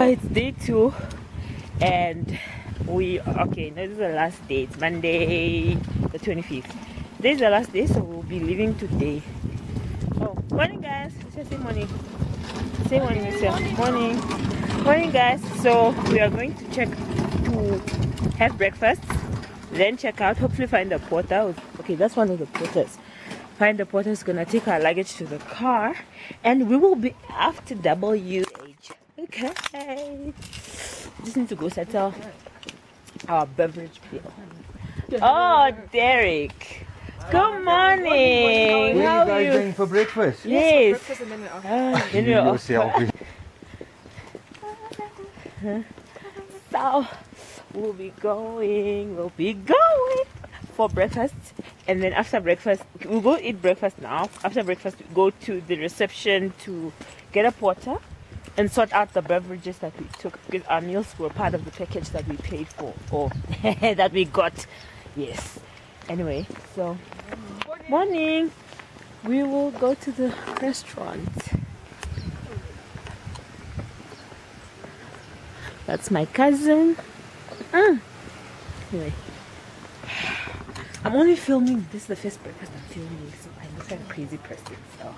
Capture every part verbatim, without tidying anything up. It's day two and we okay no, this is the last day. It's Monday the twenty-fifth. This is the last day, so we'll be leaving today. Oh, morning guys. Say morning. Say morning, morning. Morning. Morning guys. So we are going to check to have breakfast, then check out, hopefully find the porter. Okay, that's one of the porters. Find the porter is gonna take our luggage to the car and we will be after W H. Okay. Just need to go settle our beverage bill. Oh, Derek. Good morning. What are you guys doing for breakfast? Yes. Yes. Uh, then we're off. So we'll be going. We'll be going for breakfast, and then after breakfast, we'll go eat breakfast now. After breakfast, we we'll go to the reception to get a porter and sort out the beverages that we took, because our meals were part of the package that we paid for, or that we got. Yes. Anyway, so morning. Morning. We will go to the restaurant. That's my cousin. Mm. Anyway, I'm only filming. This is the first breakfast I'm filming, so I look like a crazy person. So.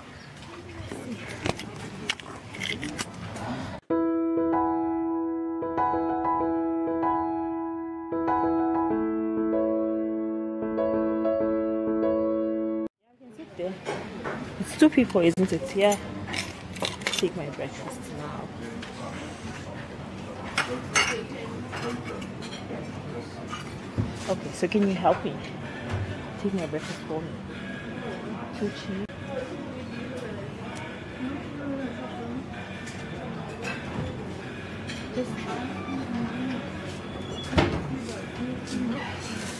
It's two people, isn't it? Yeah. I'll take my breakfast now. Okay, so can you help me? Take my breakfast for me. Two cheese.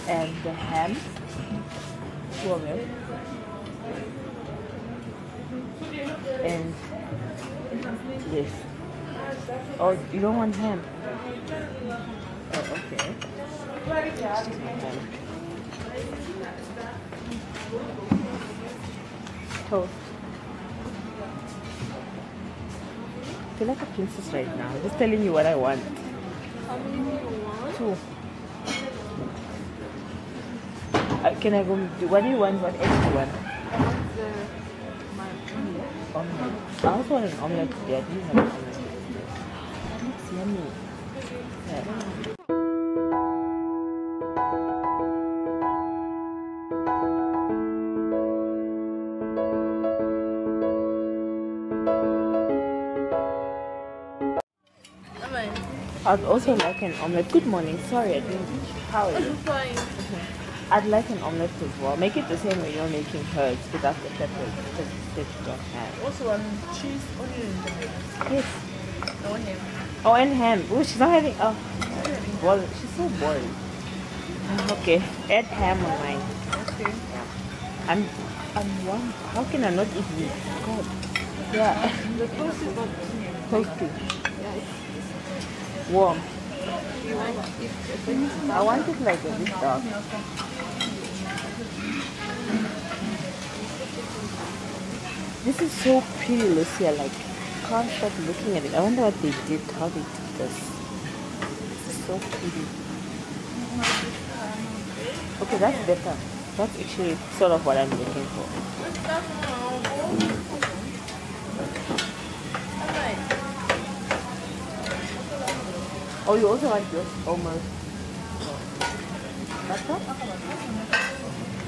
And the ham. Two of them. And this. Oh, you don't want ham? Oh, okay. Toast. I feel like a princess right now. I'm just telling you what I want. How many do you want? Two. Uh, can I go? Do, what do you want? What else do you want? I want the my omelette. I also want an omelette today. I didn't have an omelette. That looks yummy. Yeah. I'd also like an omelette. Good morning. Sorry, I didn't. How are you? I'm fine. Okay. I'd like an omelette as well. Make it the same way you're making hers without the peppers, because that you don't have. Also, um, cheese, onion, and tomatoes. Yes. Oh, and ham. Oh, and ham. Oh, she's not having. Oh, well, she's so boring. Okay, add ham on mine. Okay. Yeah. I'm, I'm one. How can I not eat meat? God. Yeah. The toast is not toasty. Yeah, it's warm. I want it like this dog. This is so pretty, Lucia, like, I can't stop looking at it. I wonder what they did, how they did this. This is so pretty. Okay, that's better. That's actually sort of what I'm looking for. Oh, you also want this? Almost. Butter?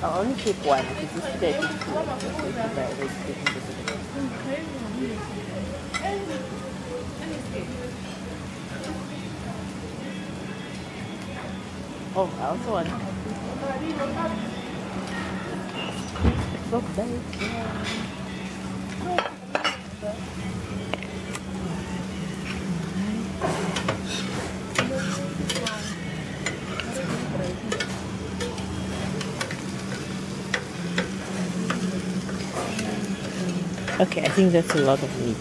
I'll only take one because this day is too much. Oh, I also want. It's so very good. Okay, I think that's a lot of meat.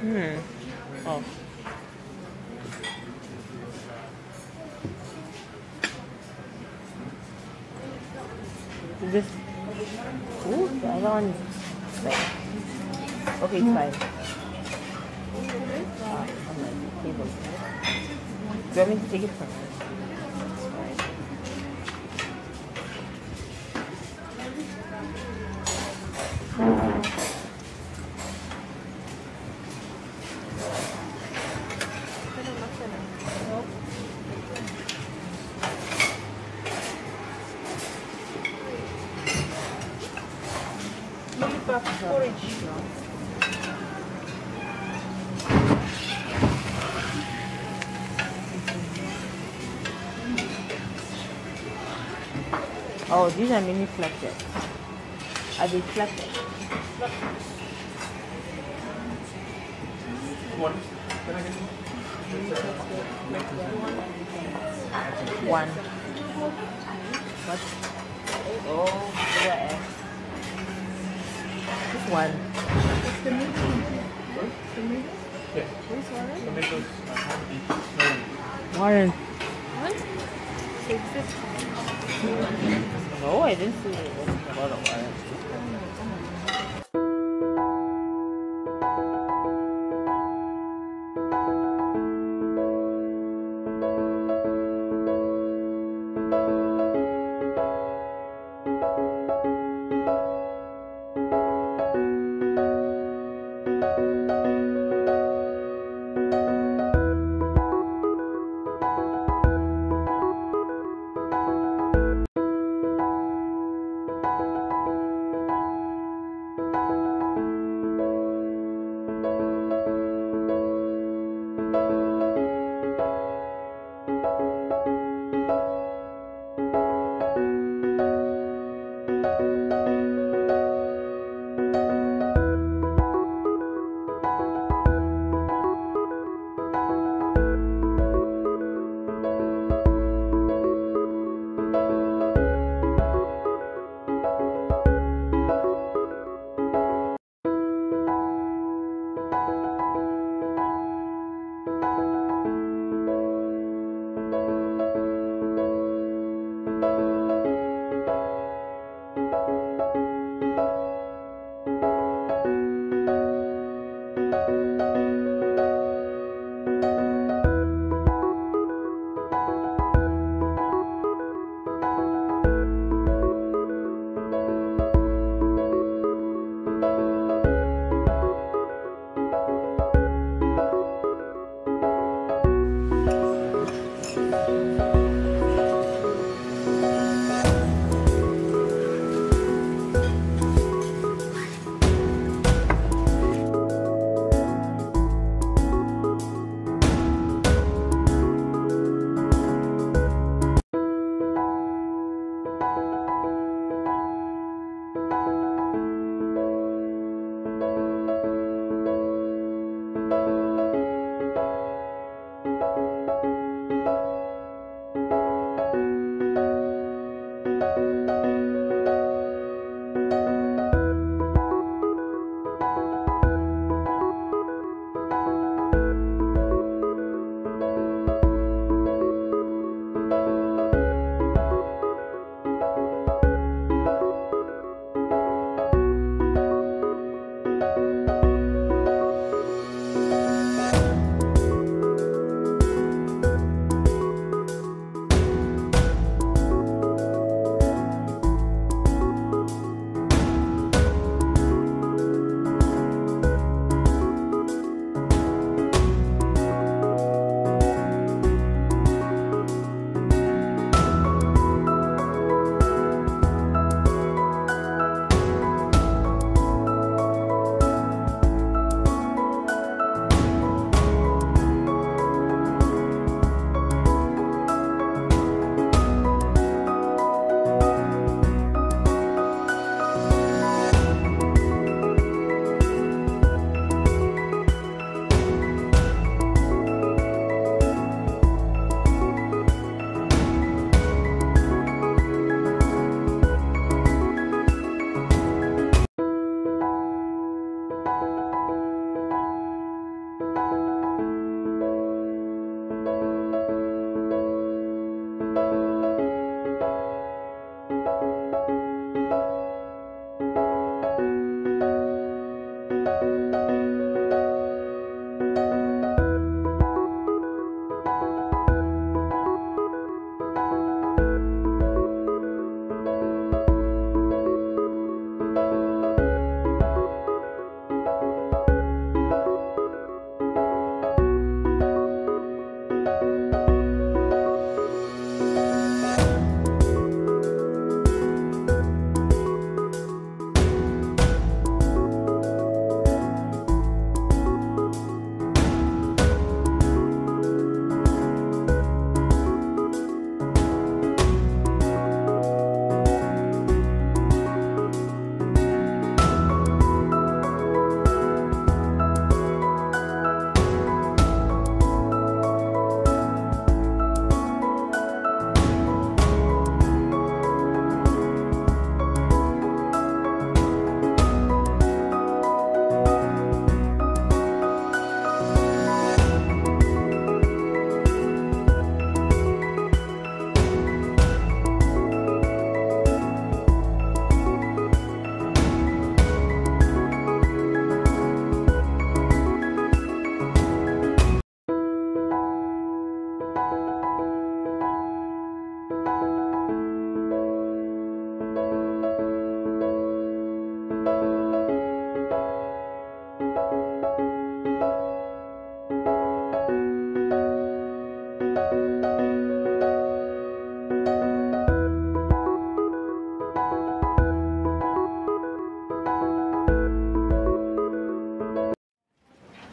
Hmm. Oh. Okay, it's fine. Ah, on my table. Do you want me to take it from here? It's fine. Oh, these are mini flappets. Are they flappets? One. Can I get one? One. What? Oh, where? This one. It's the meat. The meat? Yeah. Where's Warren? Tomatoes. Warren. What? Takes this one. Oh, I didn't see it. What's the bottom line?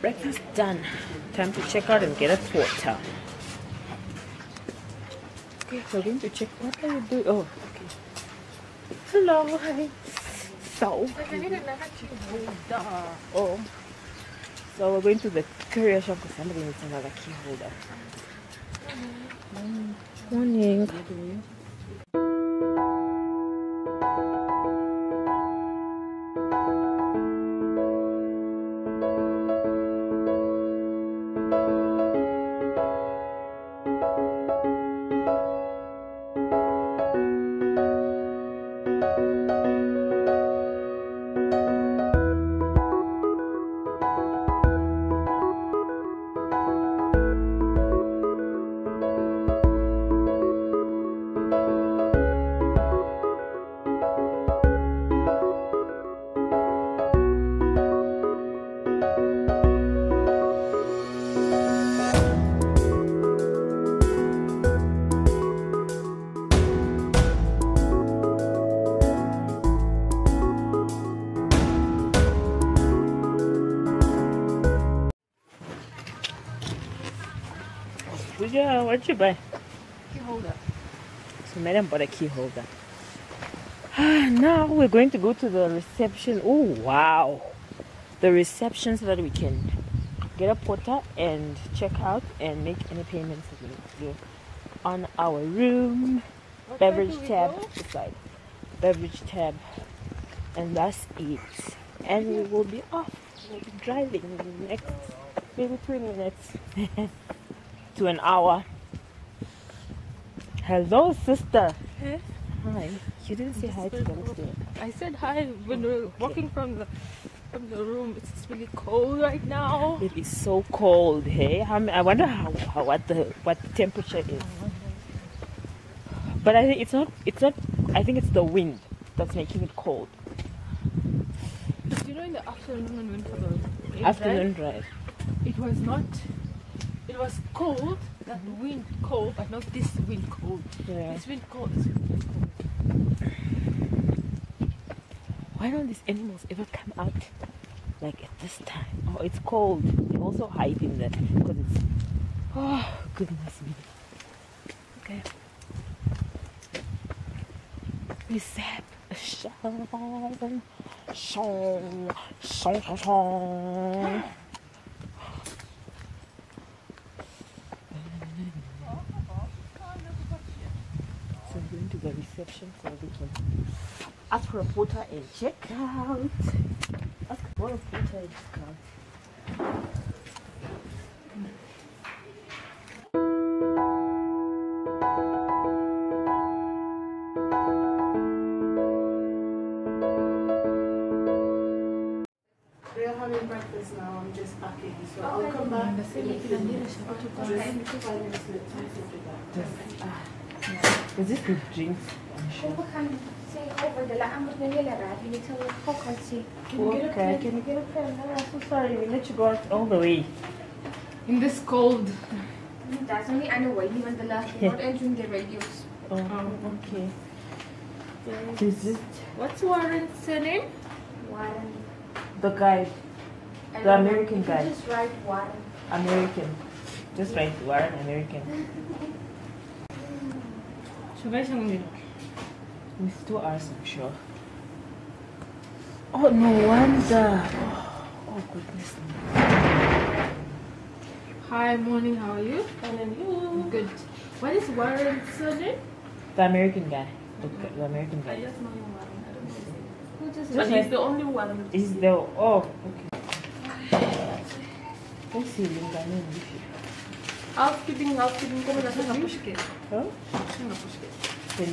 Breakfast done. Time to check out and get a water. Okay, we're going to check. What are you doing? Oh, okay. Hello, hi. So, oh, so we're going to the courier shop because somebody needs another key holder. Morning. Morning. Yeah, what'd you buy? Key holder. So Madam bought a key holder. Now we're going to go to the reception. Oh wow, the reception, so that we can get a porter and check out and make any payments that we need to do on our room. What beverage tab beside beverage tab, and that's it. And we will be off, like driving in the next maybe three minutes. To an hour. Hello, sister. Hey. Hi. You didn't say hi to them today. I said hi when we were walking from the from the room. It's really cold right now. It is so cold, hey. I wonder how, how what the what the temperature is. But I think it's not it's not. I think it's the wind that's making it cold. But you know, in the afternoon when we went for the afternoon drive, it was not. It was cold, that wind cold, but not this wind cold. Yeah. This wind cold, this wind cold. Why don't these animals ever come out like at this time? Oh, it's cold. They also hide in there because it's. Oh, goodness me. Okay. We sap. Shong, shong, shong, shong. The reception, so we can ask for a porter and check out. Ask for a porter and check out. We are having breakfast now. I'm just packing, so oh, I'll come back. Is this with drinks? Sure. Can you okay, can you get a pen? No, I'm so sorry, we let you go out all the way. In this cold. That's only I know why he was the last one entering the radios. Oh, okay. So is it? What's Warren's surname? Warren. The guy. I the American guy. Just write Warren. American. Just yeah. Write Warren American. It's two hours, I'm sure. Oh, no wonder. Oh, goodness me. Hi, morning, how are you? How are you? Good. What is Warren's surname? The American guy. The, the American guy. I just know him, Warren. I don't know. Who just but he's the only one. He's the. Oh, okay. Let's see, Linda. I mean, housekeeping, housekeeping, come and ask me. Huh? From?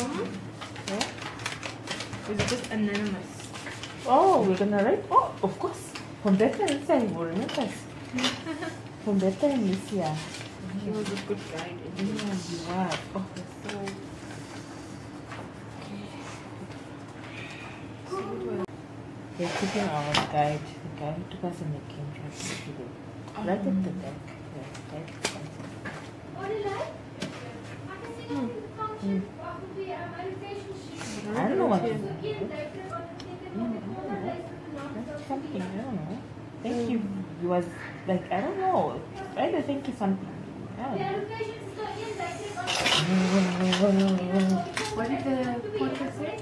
Huh? Is it just anonymous? Oh, we're gonna write? Oh, of course. From that time, it's anonymous. From that time, it's yeah. He was a good guy. Yeah, you are. Oh, so. Okay. We're keeping our guide. The guy who took us in the king class today. Right at the back. Yeah, right at the back. Mm. Mm. I don't know what it is. Mm. I don't know. That's something, I don't know. was like, I don't know. I don't think it's something. What did the portrait say?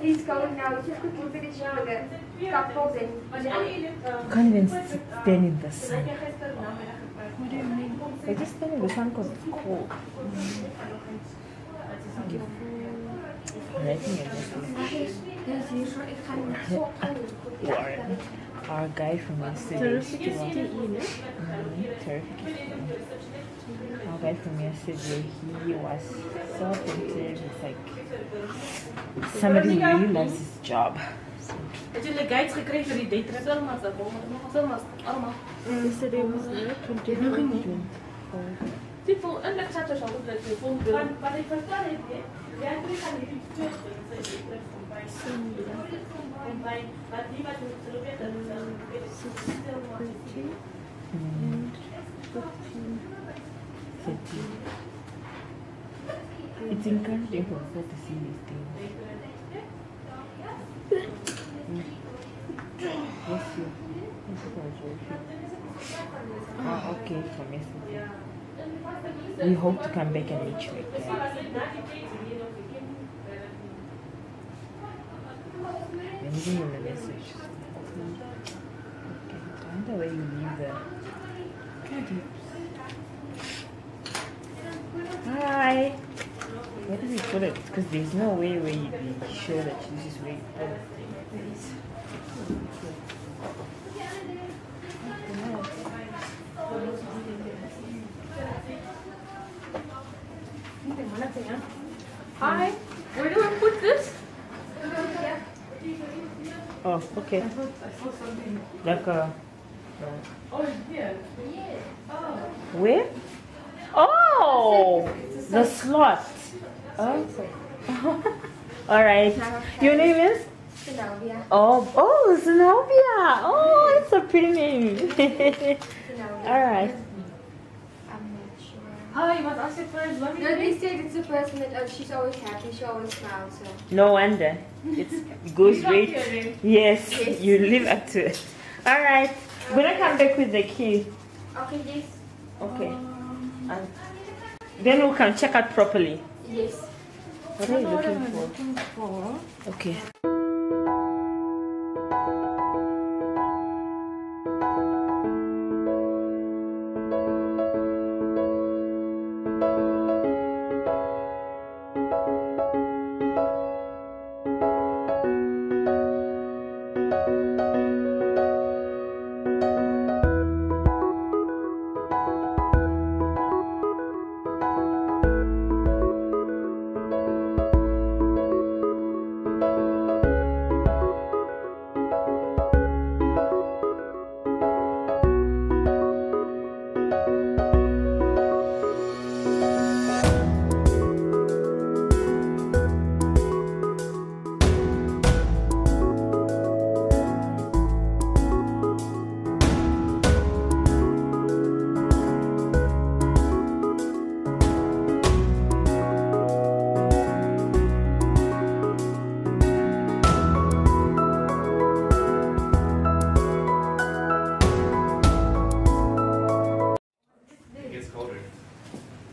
He's going now. Just quickly finish now the couples and can't even stand in the sun. What do you mean? I just stand in the sun because it's cold. Warren, our guy from yesterday. Our guy from yesterday, he was so attentive. It's like somebody really loves his job. Yesterday was the twenty-fourth of June. People and like such a show that they won't do, but if I tell it, they are three hundred and fifty combined. It's encouraging for people to see these things. Yes, you. Ah, okay, for me. We hope to come back and meet you again. Leave you a message. Okay, I wonder where you leave the. Hi! Where do we put it? Because there's no way where you'd be sure that this is where you put it. Hi, where do I put this? Oh, okay. I thought, I thought something. Like a. No. Oh, yeah. Oh. Where? Oh! The slot. Oh. Alright. Your name is? Zenobia. Oh, oh, Zenobia. Oh, it's a pretty name. Alright. Oh, you must ask it first. Let me no, they said it's a person that uh, she's always happy, she always smiles. So. No wonder. It's, it goes great. Yes, yes, you live up to it. Alright, okay. When I come back with the key. Okay, yes. Okay. Um, and then we'll come check out properly. Yes. What are you looking for? looking for? Okay.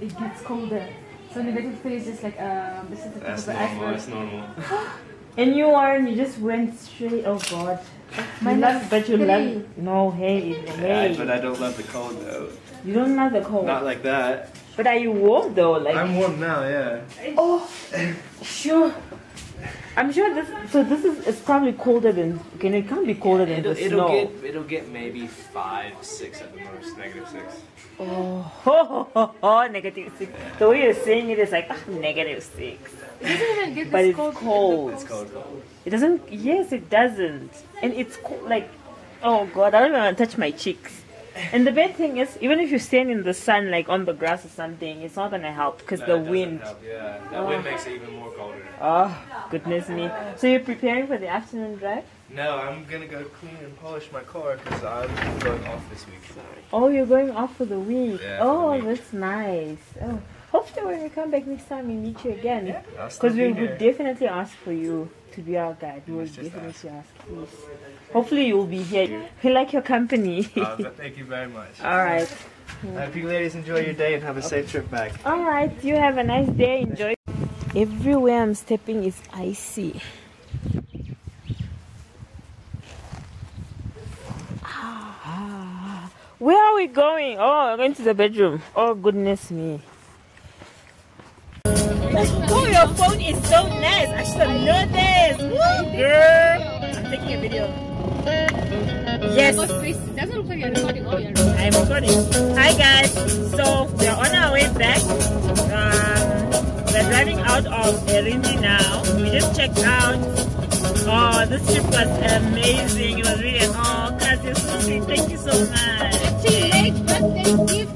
It gets colder. So the negative feel is just like, um, this is the that's normal, iceberg. That's normal. And you Warren, you just went straight, oh god. My you love, but you hey. love, no, hey, hey. Yeah, but I don't love the cold though. You don't love the cold? Not like that. But are you warm though? Like I'm warm now, yeah. Oh, sure. I'm sure this, so this is, it's probably colder than, okay, it can't be colder yeah, than the it'll snow. Get, it'll get maybe five, six at the most, negative six. Oh, ho, ho, ho, ho, negative six. Yeah. The way you're saying it is like, ah, negative six. It doesn't even get but this cold. But it's cold. It's cold, cold. It doesn't, yes, it doesn't. And it's cold, like, oh god, I don't even want to touch my cheeks. And the bad thing is, even if you stand in the sun, like on the grass or something, it's not gonna help because no, the wind. Help, yeah, that oh. wind makes it even more colder. Oh goodness me! So you're preparing for the afternoon drive? No, I'm gonna go clean and polish my car because I'm going off this week. Sorry. Oh, you're going off for the week. Yeah, oh, the week. That's nice. Oh, Hopefully when we come back next time, we meet you again. Because we would definitely ask for you to be our guide. We would definitely ask, please. Hopefully you'll be here. We like your company. Uh, thank you very much. All right. I hope you ladies enjoy your day and have a safe trip back. All right. You have a nice day. Enjoy. Everywhere I'm stepping is icy. Ah, where are we going? Oh, we're going to the bedroom. Oh, goodness me. Oh, your phone is so nice. I should have noticed. Woo, girl. I'm taking a video. Yes. I'm recording. Hi, guys. So, we're on our way back. Um, we're driving out of Erindi now. We just checked out. Oh, this trip was amazing. It was really an oh, Kaz, you're so sweet. Thank you so much. Actually, late birthday gift.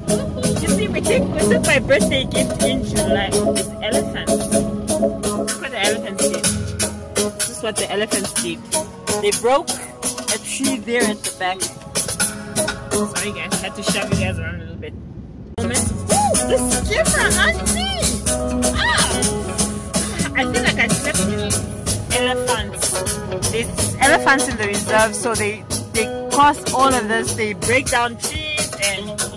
We took my birthday gift in July. It's elephants. Look what the elephants did. This is what the elephants did. They broke a tree there at the back. Sorry guys, I had to shove you guys around a little bit. Ooh, this camera, auntie! Ah! I feel like I slept with elephants. There's elephants in the reserve, so they, they cross all of this. They break down trees and...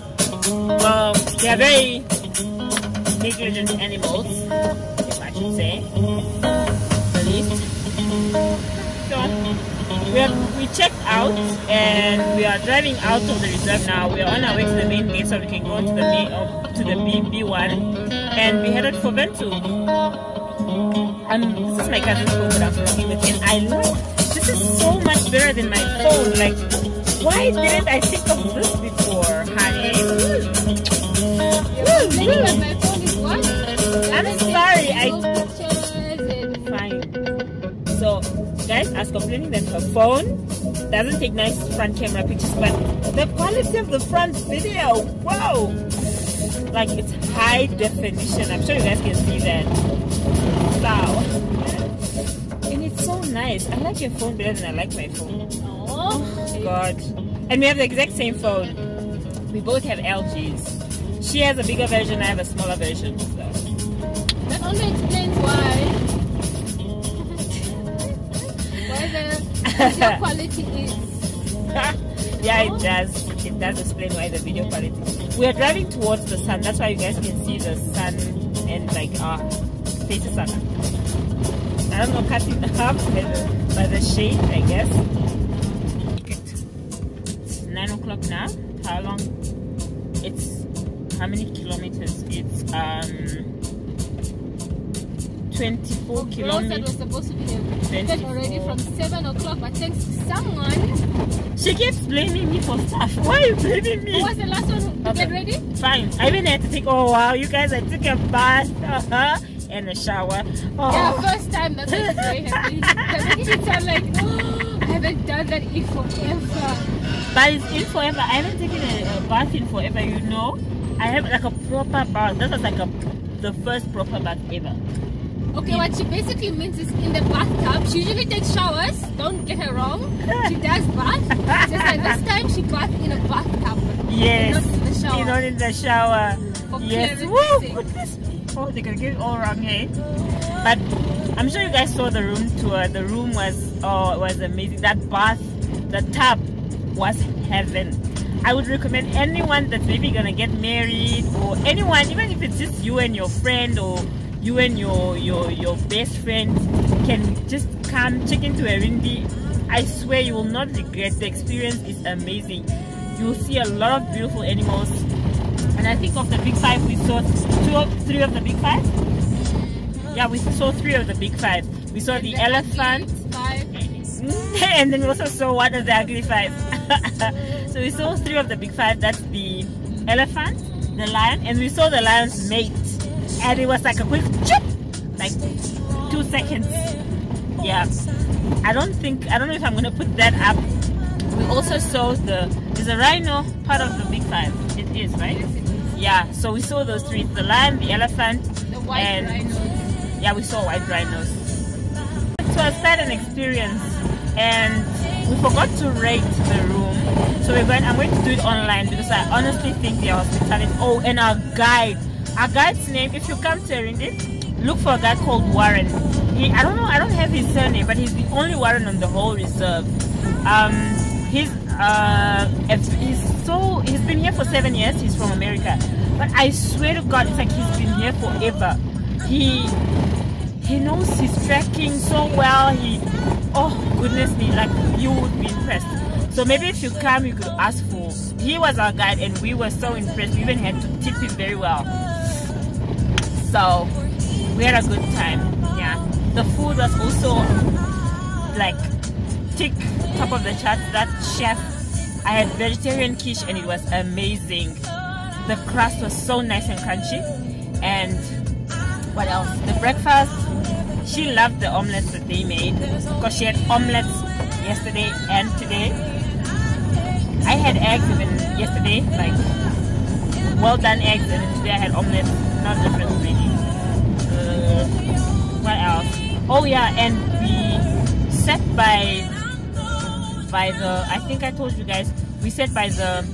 Well, they are very negligent animals, if I should say, at least. So, we, have, we checked out and we are driving out of the reserve now. We are on our way to the main gate so we can go to the, main, uh, to the B B one, and we headed for Ventu. Um, this is my cousin's phone that I'm talking with, and I love this is so much better than my phone. Like, why didn't I think of this before, honey? Woo. Woo. Woo. My phone is what? I'm sorry, I... Fine. So, guys, I was complaining that her phone doesn't take nice front camera pictures, but the quality of the front video, wow! Like, it's high definition. I'm sure you guys can see that. Wow. And it's so nice. I like your phone better than I like my phone. Oh God. And we have the exact same phone. We both have L Gs. She has a bigger version, I have a smaller version. So. That only explains why. Why the video quality is. Yeah, it does. It does explain why the video quality is. We are driving towards the sun. That's why you guys can see the sun and like our face sun. I don't know, cutting up by the shade, I guess. nine o'clock now. How long? It's how many kilometers? It's um twenty-four kilometers. Girls that was supposed to be here already from seven o'clock, but thanks to someone. She keeps blaming me for stuff. Why are you blaming me? Who was the last one to okay. Get ready? Fine. I even had to think, oh wow, you guys, I took a bath uh-huh, and a shower. Oh. Yeah, first time. That's why it's very happy. Because I'm like, oh, I haven't done that in forever. But it's in forever. I haven't taken a, a bath in forever, you know. I have like a proper bath. That was like a, the first proper bath ever. Okay, what she basically means is in the bathtub. She usually takes showers. Don't get her wrong. She does bath. Just like this time she bathed in a bathtub. Yes. Not in the shower. You know, in the shower. For yes. Woo! Goodness me. Oh, they can get it all wrong, hey? But I'm sure you guys saw the room tour. The room was, oh, it was amazing. That bath, the tub. Was heaven. I would recommend anyone that's maybe gonna get married, or anyone, even if it's just you and your friend, or you and your your your best friend, can just come check into Erindi. I swear you will not regret. The experience is amazing. You'll see a lot of beautiful animals, and I think of the big five we saw two of, three of the big five. Yeah, we saw three of the big five. We saw the elephant. And then we also saw one of the ugly five. So we saw three of the big five. That's the elephant, the lion, and we saw the lion's mate. And it was like a quick chip, like two seconds. Yeah. I don't think I don't know if I'm gonna put that up. We also saw the is a rhino part of the big five. It is, right? Yeah. So we saw those three: the lion, the elephant, the white and rhinos. Yeah, we saw white rhinos. So I had an experience. And we forgot to rate the room, so we're going. I'm going to do it online because I honestly think the hospitality. Oh, and our guide, Our guide's name, if you come to Erindi, look for a guy called Warren. He, I don't know, I don't have his surname, but he's the only Warren on the whole reserve. Um, he's, uh, he's so, he's been here for seven years, he's from America. But I swear to God, it's like he's been here forever. He, he knows his tracking so well, he, oh goodness me, like you would be impressed. So maybe if you come, you could ask for. He was our guide and we were so impressed. We even had to tip him very well. So we had a good time. Yeah. The food was also like tick top of the chart. That chef, I had vegetarian quiche and it was amazing. The crust was so nice and crunchy. And what else? The breakfast. She loved the omelets that they made because she had omelets yesterday and today. I had eggs even yesterday, like well done eggs, and today I had omelets, not different really. Uh, what else? Oh yeah, and we sat by by the. I think I told you guys we sat by the.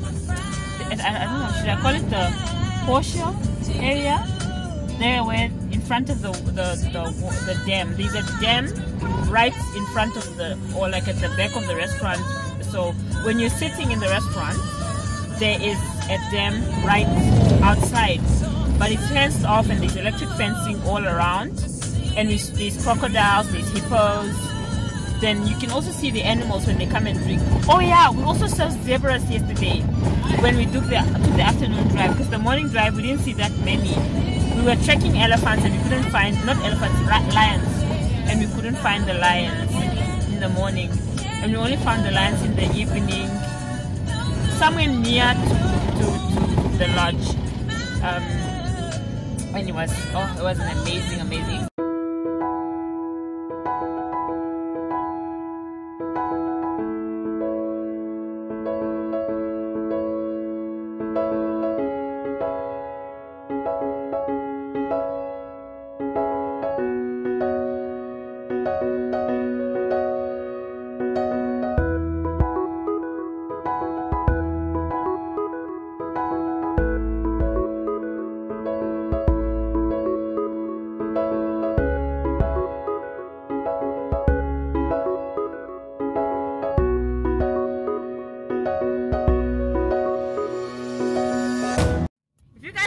I, I don't know. Should I call it the Porsche area? There where in front of the the the, the dam. There's a dam right in front of the, or like at the back of the restaurant. So when you're sitting in the restaurant, there is a dam right outside, but it's fenced off and there's electric fencing all around, and there's, there's crocodiles, there's hippos. Then you can also see the animals when they come and drink. Oh yeah, we also saw zebras yesterday when we took the, took the afternoon drive, because the morning drive we didn't see that many. We were trekking elephants and we couldn't find, not elephants, lions, and we couldn't find the lions in the morning. And we only found the lions in the evening, somewhere near to, to, to the lodge. Um, and it was, oh, it was an amazing, amazing experience.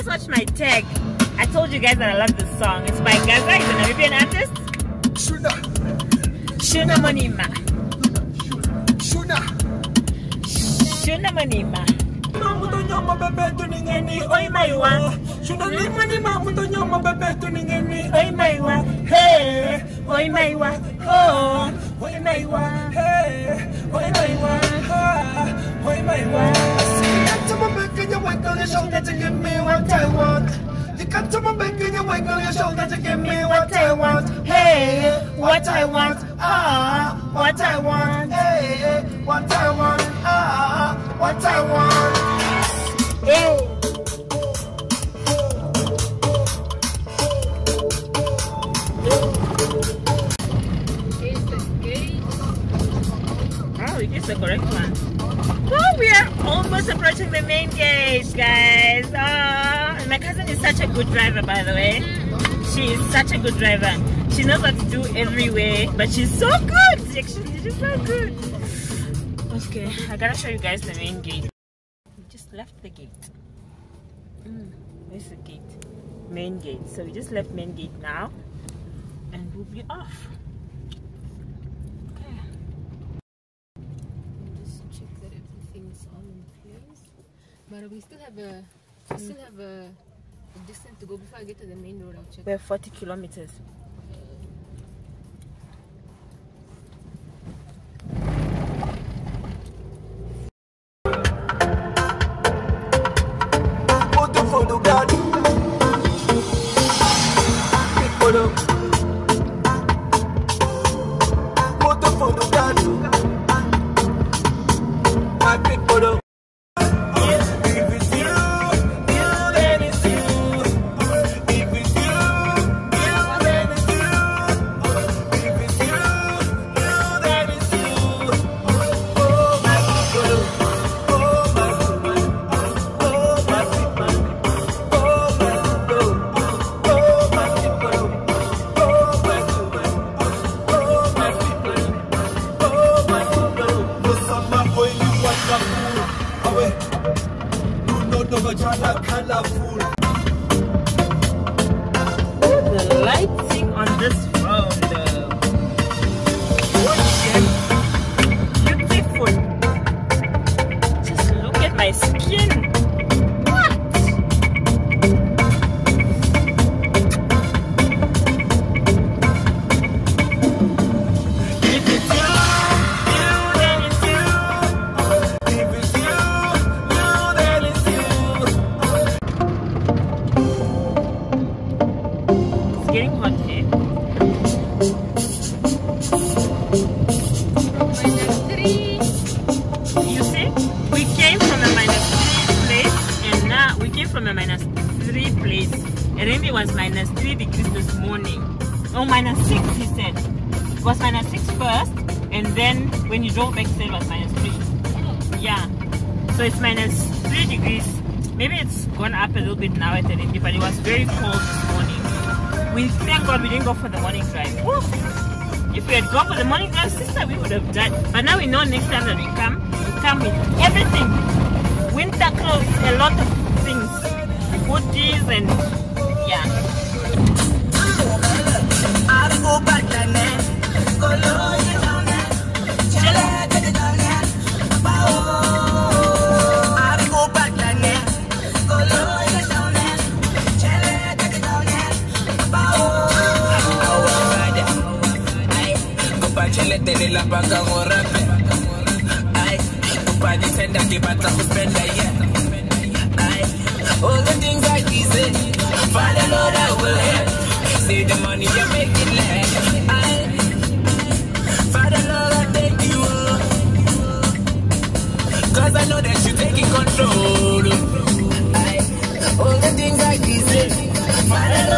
Watch my tag. I told you guys that I love this song. It's by Gaza. He's a Namibian artist. Shuna. Shuna Monima. Shuna. Shuna Monima. Hey, oi maiwa. Oh, oi maiwa. Hey, oi maiwa. Oi maiwa. Come to my back and you wiggle your shoulder to give me what I want. Hey, what I want, ah, what I want. Hey, what I want, ah, what I want. Hey. Is the gate? Oh, it is the correct one. Oh, we are almost approaching the main gate, guys. Ah. My cousin is such a good driver, by the way. She is such a good driver. She knows what to do everywhere, but she's so good. Actually, she's so good. Okay, I gotta show you guys the main gate. We just left the gate. Mm, this is the gate. Main gate. So we just left main gate now, and we'll be off. Okay. Just check that everything is all in place. But we still have a. I still have a, a distance to go before I get to the main road. I'll check. We're forty kilometers. The lighting on this phone, though. Gorgeous. Beautiful. Just look at my skin. Erindi was minus three degrees this morning. Oh, minus six, he said. It was minus six first, and then when you drove back, it was minus three. Yeah. So it's minus three degrees. Maybe it's gone up a little bit now at Erindi, but it was very cold this morning. We thank God we didn't go for the morning drive. Woo! If we had gone for the morning drive, sister, we would have died. But now we know next time that we come, we come with everything. Winter clothes, a lot of things. Hoodies and... yeah. All the things I deserve. Father Lord, I will help. See the money you make it last. I, Father Lord, I thank you. Cause I know that you taking control. I, all the things I deserve. Father Lord.